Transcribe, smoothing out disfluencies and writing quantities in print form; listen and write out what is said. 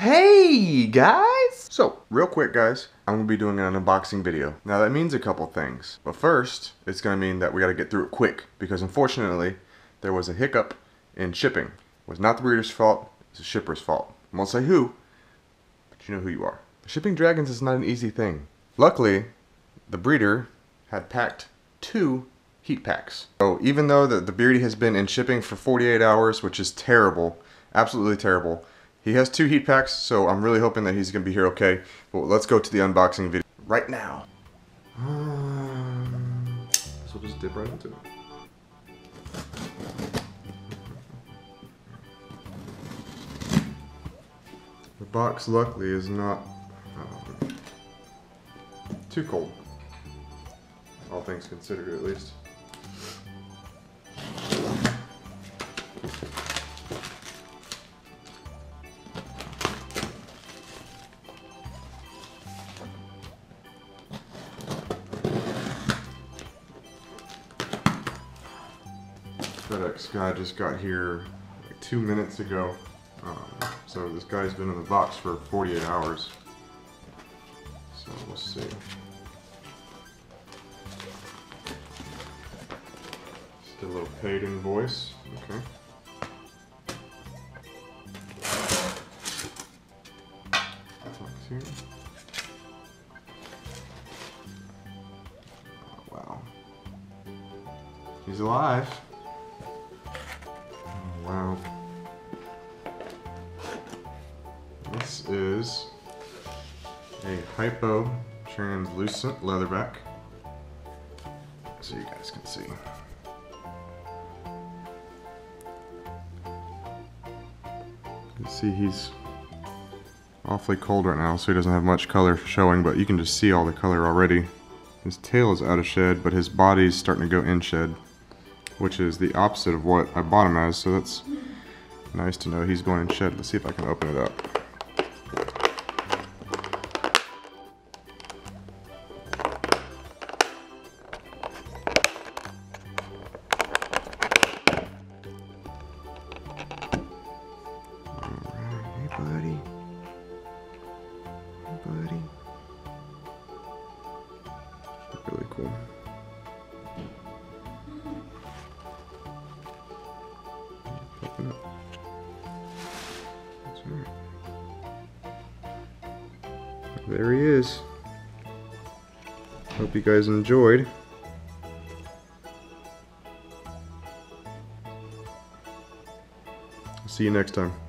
Hey guys! So, real quick guys, I'm gonna be doing an unboxing video. Now that means a couple things, but first, it's gonna mean that we gotta get through it quick because unfortunately, there was a hiccup in shipping. It was not the breeder's fault, it's the shipper's fault. I won't say who, but you know who you are. Shipping dragons is not an easy thing. Luckily, the breeder had packed 2 heat packs. So even though the Beardy has been in shipping for 48 hours, which is terrible, absolutely terrible, he has 2 heat packs, so I'm really hoping that he's going to be here okay. But let's go to the unboxing video right now. So we'll just dip right into it. The box, luckily, is not too cold. All things considered, at least. FedEx guy just got here like 2 minutes ago, so this guy's been in the box for 48 hours, so we'll see. Just a little paid invoice, okay. Oh, wow. He's alive. Wow. This is a hypo translucent leatherback, so you guys can see. You can see he's awfully cold right now, so he doesn't have much color showing, but you can just see all the color already. His tail is out of shed, but his body's starting to go in shed, which is the opposite of what I bought him as, so that's nice to know he's going in shed. Let's see if I can open it up. There he is. Hope you guys enjoyed. See you next time.